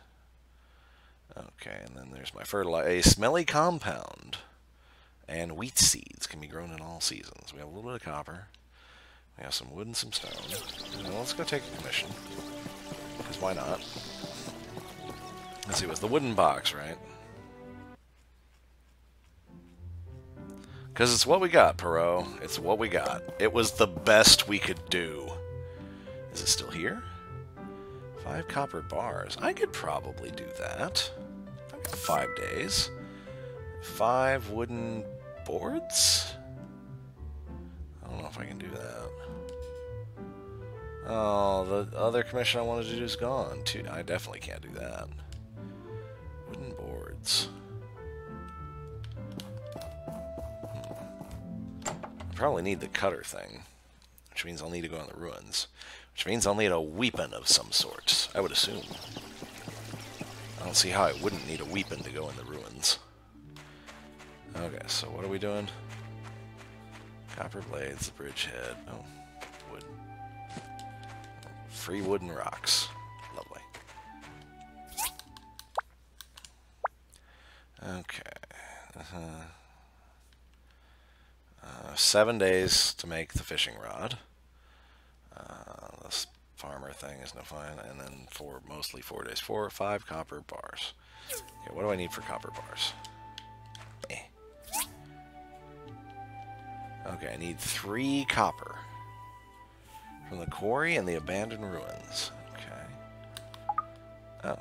Okay, and then there's my fertilizer. A smelly compound. And wheat seeds can be grown in all seasons. We have a little bit of copper. We have some wood and some stone. Well, let's go take a commission. Because why not? Let's see, it was the wooden box, right? Because it's what we got, Perot. It's what we got. It was the best we could do. Is it still here? Five copper bars. I could probably do that. I've got five days. Five wooden boards? I don't know if I can do that. Oh, the other commission I wanted to do is gone. Dude, I definitely can't do that. Wooden boards. Hmm. I probably need the cutter thing, which means I'll need to go in the ruins. Which means I'll need a weapon of some sort, I would assume. I don't see how I wouldn't need a weapon to go in the ruins. Okay, so what are we doing? Copper blades, the bridgehead. Oh, wood. Free wood and rocks. Lovely. Okay. Uh-huh. Uh, seven days to make the fishing rod. Uh, this farmer thing is no fun. And then four, mostly four days. Four or five copper bars. Okay, what do I need for copper bars? Eh. Okay, I need three copper from the quarry and the abandoned ruins. Okay. Oh.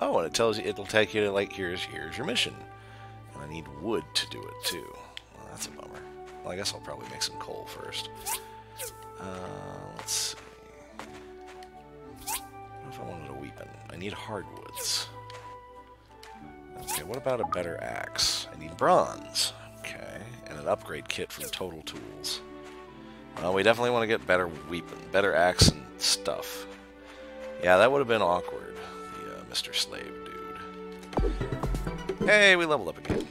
Oh, and it tells you, it'll take you to, like, here's, here's your mission. And I need wood to do it, too. Well, that's a bummer. Well, I guess I'll probably make some coal first. Uh, let's see. What if I wanted a weapon? I need hardwoods. Okay, what about a better axe? I need bronze. Okay, and an upgrade kit from Total Tools. Well, we definitely want to get better weapon, better axe and stuff. Yeah, that would have been awkward, the uh, Mister Slave dude. Hey, we leveled up again.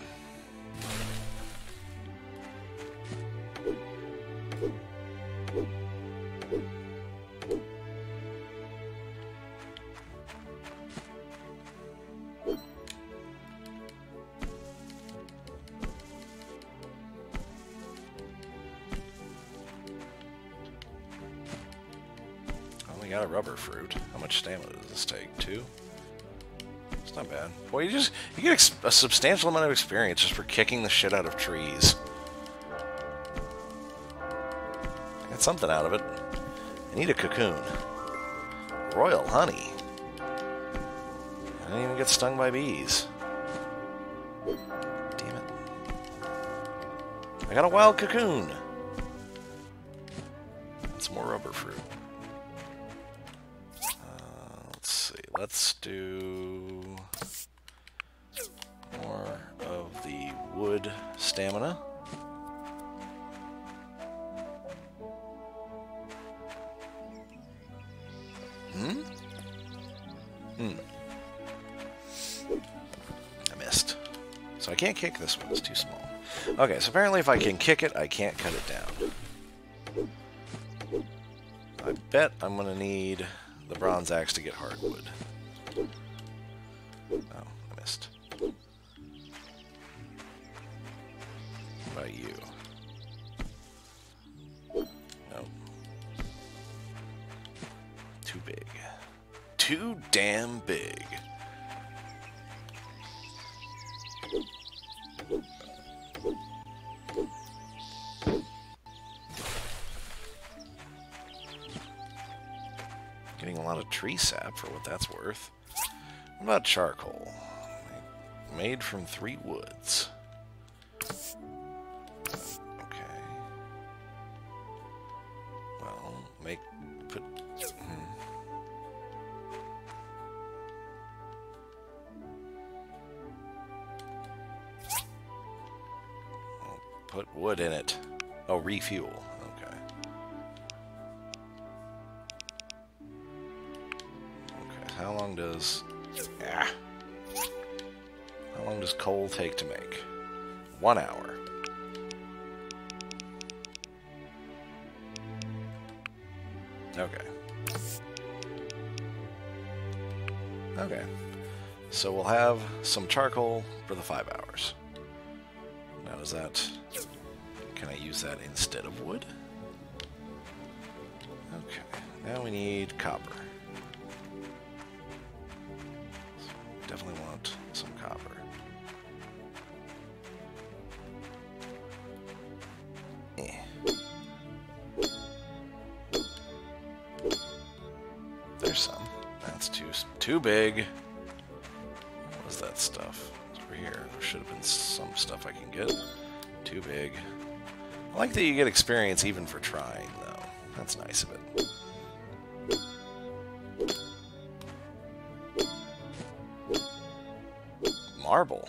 Got a rubber fruit. How much stamina does this take? Two? It's not bad. Well, you just you get ex a substantial amount of experience just for kicking the shit out of trees. I got something out of it. I need a cocoon. Royal honey. I didn't even get stung by bees. Damn it. I got a wild cocoon. That's more rubber fruit. Let's do more of the wood stamina. Hmm? Hmm. I missed. So I can't kick this one, it's too small. Okay, so apparently if I can kick it, I can't cut it down. I bet I'm gonna need the bronze axe to get hardwood. Oh, I missed. What about you? No. Too big. Too damn big. Getting a lot of tree sap for what that's worth. What about charcoal? Made from three woods. Okay. Well, make... put... Hmm. I'll put wood in it. Oh, refuel. Okay. Okay, how long does... Ah. How long does coal take to make? One hour. Okay. Okay. So we'll have some charcoal for the five hours. Now does that... Can I use that instead of wood? Okay. Now we need copper. Definitely want some copper. Eh. There's some. That's too too big. What was that stuff? It's over here. There should have been some stuff I can get. Too big. I like that you get experience even for trying, though. That's nice of it. marble.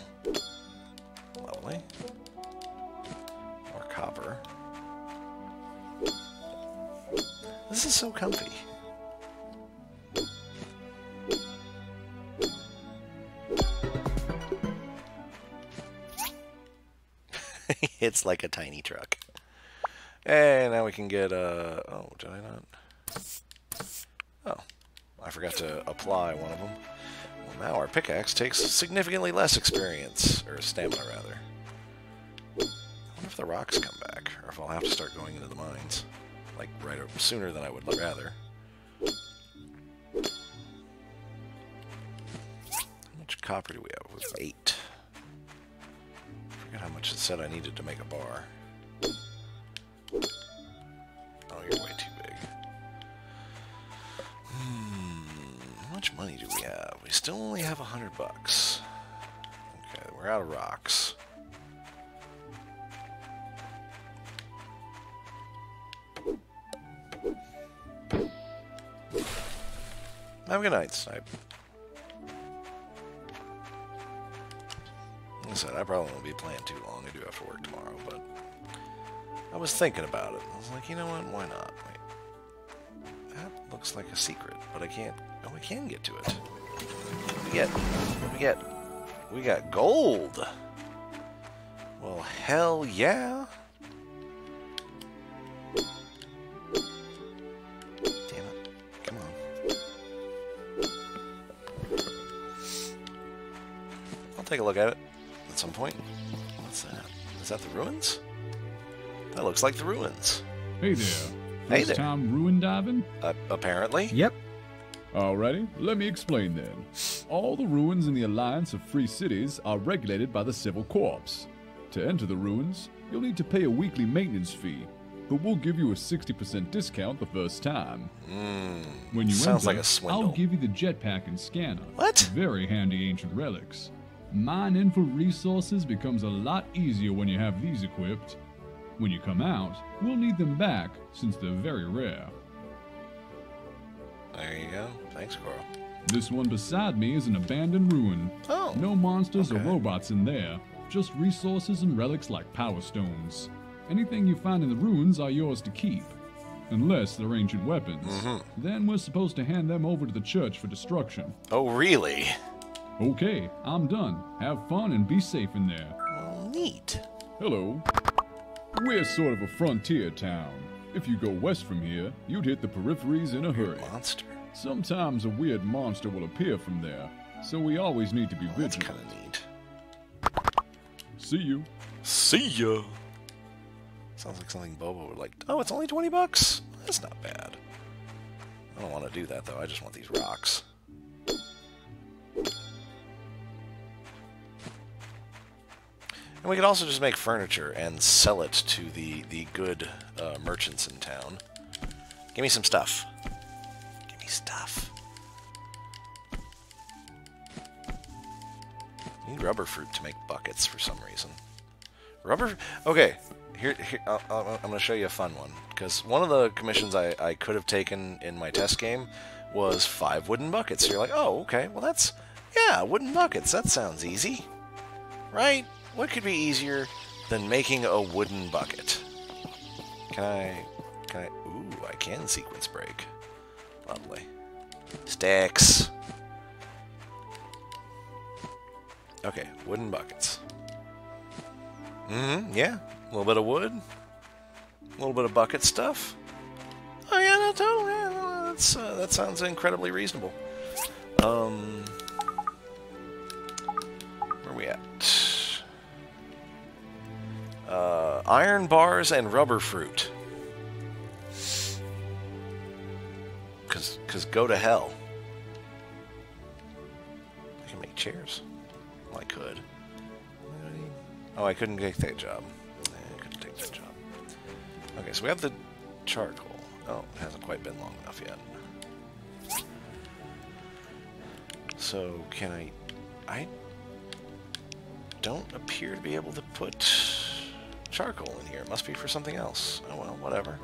Lovely. More copper. This is so comfy. It's like a tiny truck. Hey, now we can get a... Uh, oh, did I not? Oh, I forgot to apply one of them. Well, now our pickaxe takes significantly less experience, or stamina, rather. I wonder if the rocks come back, or if I'll have to start going into the mines. Like, right sooner than I would rather. How much copper do we have? It was eight. I forgot how much it said I needed to make a bar. Oh, you're way too big. Hmm, how much money do we have? We still only have a hundred bucks. Okay, we're out of rocks. Have a good night, Snipe. Like I said, I probably won't be playing too long. I do have to work tomorrow, but I was thinking about it. I was like, you know what? Why not? Wait. That looks like a secret, but I can't. Oh, we can get to it. What do we get? What do we get? We got gold! Well, hell yeah! Take a look at it at some point. What's that? Is that the ruins? That looks like the ruins. Hey there. Hey there. First time ruin diving? Uh, apparently. Yep. Alrighty, let me explain then. All the ruins in the Alliance of Free Cities are regulated by the Civil Corps. To enter the ruins, you'll need to pay a weekly maintenance fee, but we'll give you a sixty percent discount the first time. Mm, when you sounds enter, like a swindle. I'll give you the jetpack and scanner. What? Very handy ancient relics. Mining for resources becomes a lot easier when you have these equipped. When you come out, we'll need them back since they're very rare. There you go. Thanks, Coral. This one beside me is an abandoned ruin. Oh. No monsters okay. or robots in there, just resources and relics like power stones. Anything you find in the ruins are yours to keep, unless they're ancient weapons. Mm-hmm. Then we're supposed to hand them over to the church for destruction. Oh, really? Okay, I'm done. Have fun and be safe in there. Neat. Hello. We're sort of a frontier town. If you go west from here, you'd hit the peripheries in a hurry. Monster. Sometimes a weird monster will appear from there, so we always need to be well, vigilant. That's kinda neat. See you. See ya. Sounds like something Bobo would like. Oh, it's only twenty bucks? That's not bad. I don't want to do that, though. I just want these rocks. And we could also just make furniture and sell it to the, the good uh, merchants in town. Give me some stuff. Give me stuff. I need rubber fruit to make buckets for some reason. Rubber... Okay. Here, here I'll, I'll, I'm going to show you a fun one. Because one of the commissions I, I could have taken in my test game was five wooden buckets. So you're like, oh, okay. Well, that's... Yeah, wooden buckets. That sounds easy. Right? What could be easier than making a wooden bucket? Can I... Can I... Ooh, I can sequence break. Lovely. Sticks! Okay, wooden buckets. Mm-hmm, yeah. A little bit of wood. A little bit of bucket stuff. Oh, yeah, no, totally. Yeah, that's, uh, that sounds incredibly reasonable. Um... Where are we at? Uh, iron bars and rubber fruit. Cause, cause go to hell. I can make chairs. Well, I could. Oh, I couldn't take that job. I couldn't take that job. Okay, so we have the charcoal. Oh, it hasn't quite been long enough yet. So, can I... I don't appear to be able to put... charcoal in here. It must be for something else. Oh well, whatever.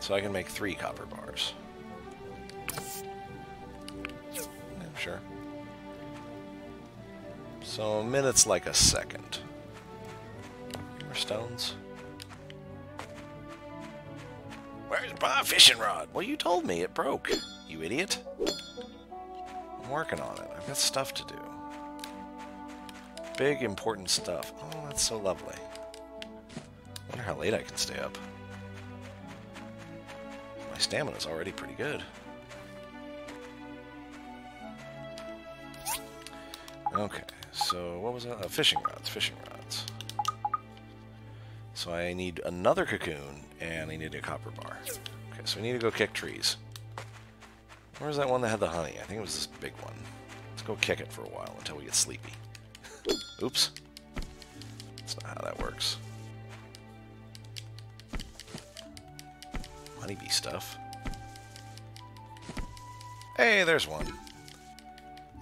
So I can make three copper bars. Yeah, sure. So a minute's like a second. More stones. Where's my fishing rod? Well, you told me it broke, you idiot. I'm working on it. I've got stuff to do. Big, important stuff. Oh, that's so lovely. I wonder how late I can stay up. My stamina's already pretty good. Okay, so what was that? Oh, fishing rods, fishing rods. So I need another cocoon, and I need a copper bar. Okay, so we need to go kick trees. Where's that one that had the honey? I think it was this big one. Let's go kick it for a while until we get sleepy. Oops. That's not how that works. Honeybee stuff. Hey, there's one.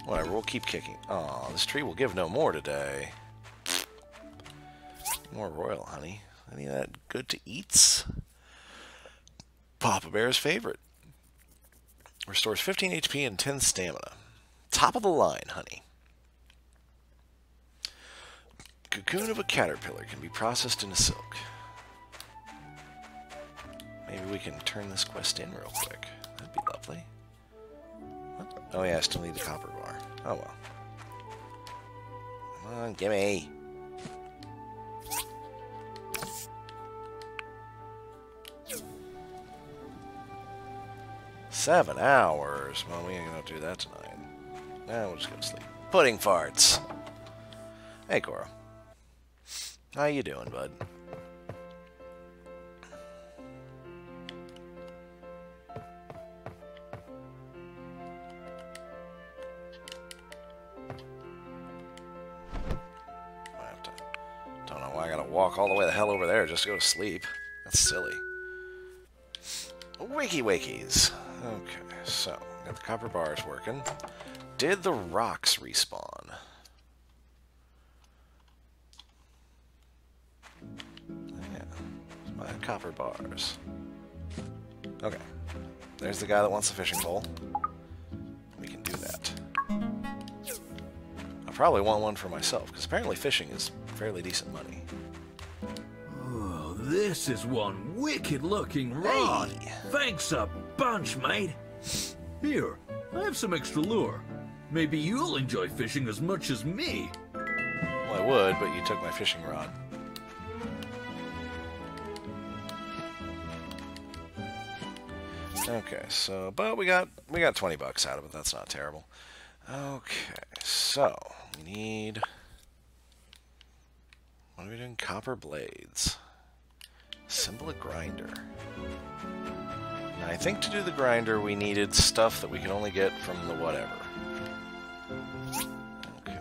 Whatever, we'll keep kicking. Aw, this tree will give no more today. More royal honey. Any of that good to eats? Papa Bear's favorite. Restores fifteen H P and ten stamina. Top of the line honey. Cocoon of a caterpillar can be processed into silk. Maybe we can turn this quest in real quick. That'd be lovely. What? Oh yeah, I still need the copper bar. Oh well. Come on, gimme! Seven hours? Well, we ain't gonna do that tonight. Now nah, we'll just go to sleep. Pudding farts! Hey, Cora. How you doing, bud? I have to, don't know why I gotta walk all the way the hell over there just to go to sleep. That's silly. Wakey wakies. Okay, so got the copper bars working. Did the rocks respawn? My copper bars. Okay. There's the guy that wants the fishing pole. We can do that. I probably want one for myself, because apparently fishing is fairly decent money. Oh, this is one wicked-looking rod. Hey. Thanks a bunch, mate. Here, I have some extra lure. Maybe you'll enjoy fishing as much as me. Well, I would, but you took my fishing rod. Okay, so, but we got we got twenty bucks out of it. That's not terrible. Okay, so we need, what are we doing? Copper blades. Assemble a grinder. Now, I think to do the grinder, we needed stuff that we could only get from the whatever. Okay.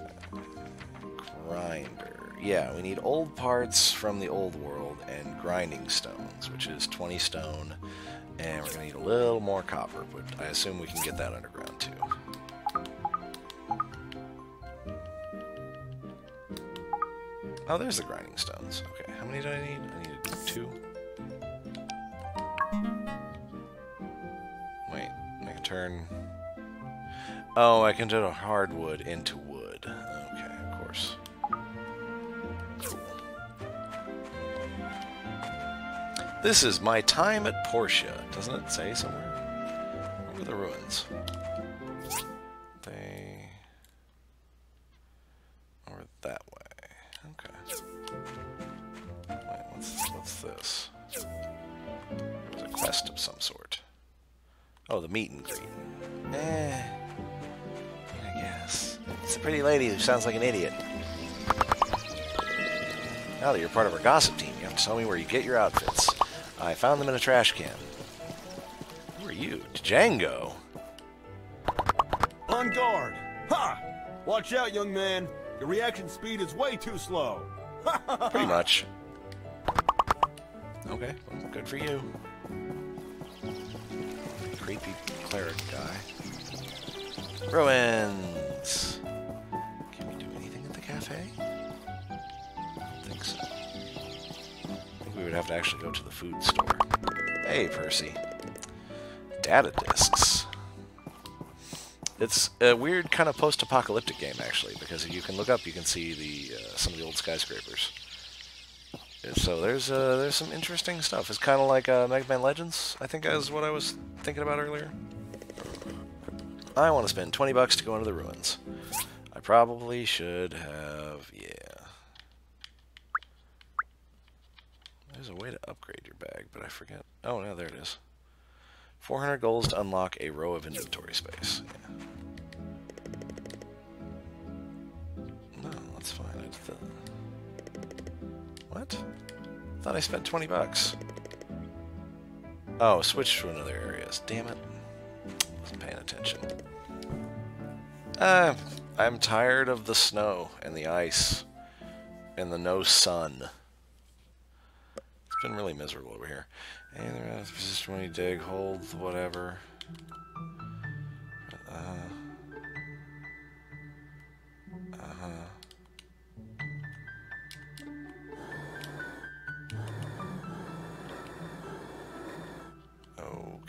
Grinder. Yeah, we need old parts from the old world and grinding stones, which is twenty stone. And we're going to need a little more copper, but I assume we can get that underground, too. Oh, there's the grinding stones. Okay, how many do I need? I need two. Wait, I can turn... Oh, I can turn a hardwood into wood. Okay, of course. This is my time at Portia. Doesn't it say somewhere? Over the ruins. They... Over that way. Okay. Wait, what's, what's this? There's a quest of some sort. Oh, the meet and greet. Eh. I guess. It's a pretty lady who sounds like an idiot. Now that you're part of our gossip team, you have to tell me where you get your outfits. I found them in a trash can. Who are you? Django? On guard! Ha! Watch out, young man. Your reaction speed is way too slow. Pretty much. Okay, well, good for you. Creepy cleric guy. Ruins! Can we do anything at the cafe? We would have to actually go to the food store. Hey, Percy. Data discs. It's a weird kind of post-apocalyptic game, actually, because you can look up, you can see the uh, some of the old skyscrapers. And so there's uh, there's some interesting stuff. It's kind of like uh, Mega Man Legends, I think is what I was thinking about earlier. I want to spend twenty bucks to go into the ruins. I probably should have, yeah. There's a way to upgrade your bag, but I forget. Oh, no, there it is. four hundred golds to unlock a row of inventory space. Yeah. No, that's fine. I just, uh, what? I thought I spent twenty bucks. Oh, switch to another areas. Damn it. Wasn't paying attention. Uh, I'm tired of the snow and the ice and the no sun. It's been really miserable over here. And they're out of position when you dig, hold, whatever. Uh-huh. Uh-huh.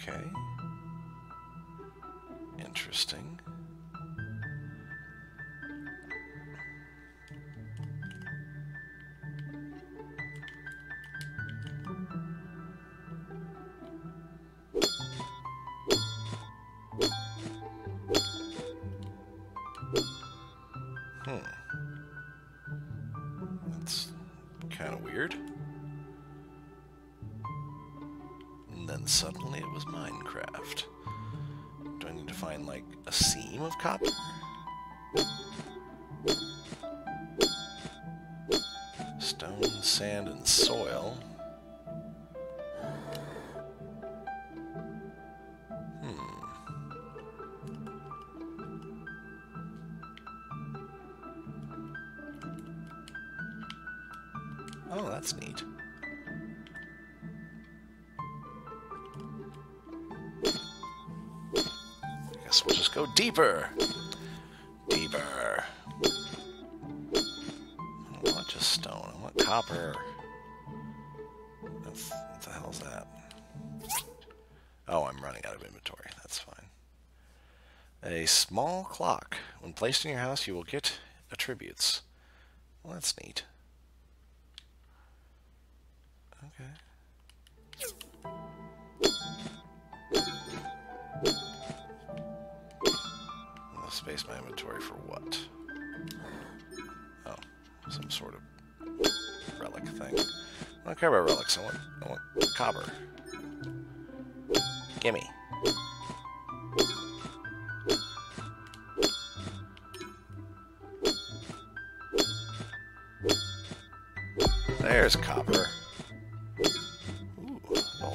Okay. Interesting. Oh, that's neat. I guess we'll just go deeper. Deeper. I don't want just stone. I want copper. That's, what the hell's that? Oh, I'm running out of inventory. That's fine. A small clock. When placed in your house, you will get attributes. Well, that's neat. Okay. I'll space my inventory for what? Oh, some sort of relic thing. I don't care about relics. I want, I want copper. Gimme. There's copper.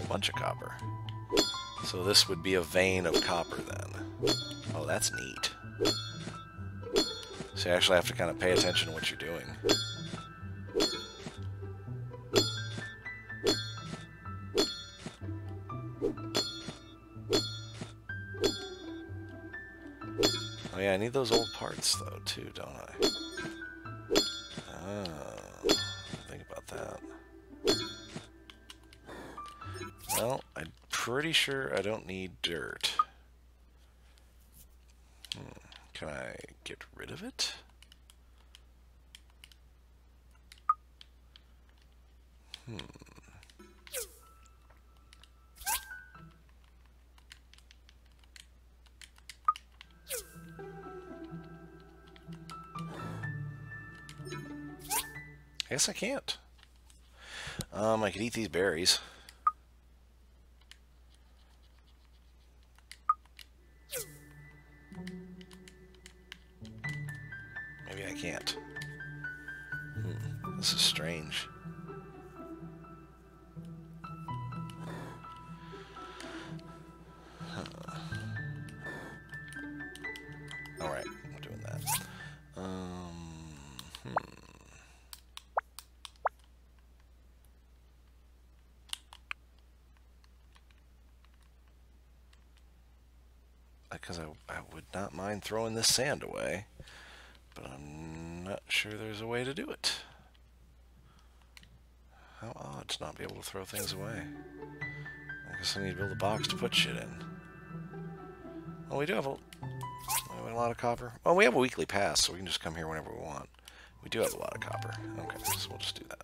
Bunch of copper. So this would be a vein of copper then. Oh, that's neat. So you actually have to kind of pay attention to what you're doing. Oh yeah, I need those old parts though too, don't I? Oh, think about that. Well, I'm pretty sure I don't need dirt. Hmm. Can I get rid of it? Hmm. I guess I can't. Um, I could eat these berries. Because I, I would not mind throwing this sand away, but I'm not sure there's a way to do it. How odd to not be able to throw things away. I guess I need to build a box to put shit in. Well, we do have a... we have a lot of copper? Well, we have a weekly pass, so we can just come here whenever we want. We do have a lot of copper. Okay, so we'll just do that.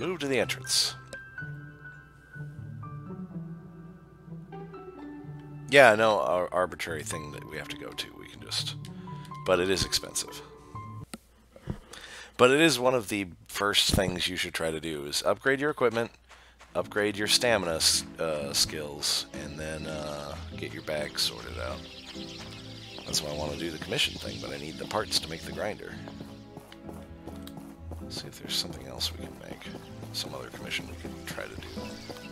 Move to the entrance. Yeah, no ar arbitrary thing that we have to go to. We can just... But it is expensive. But it is one of the first things you should try to do is upgrade your equipment, upgrade your stamina uh, skills, and then uh, get your bag sorted out. That's why I want to do the commission thing, but I need the parts to make the grinder. Let's see if there's something else we can make. Some other commission we can try to do.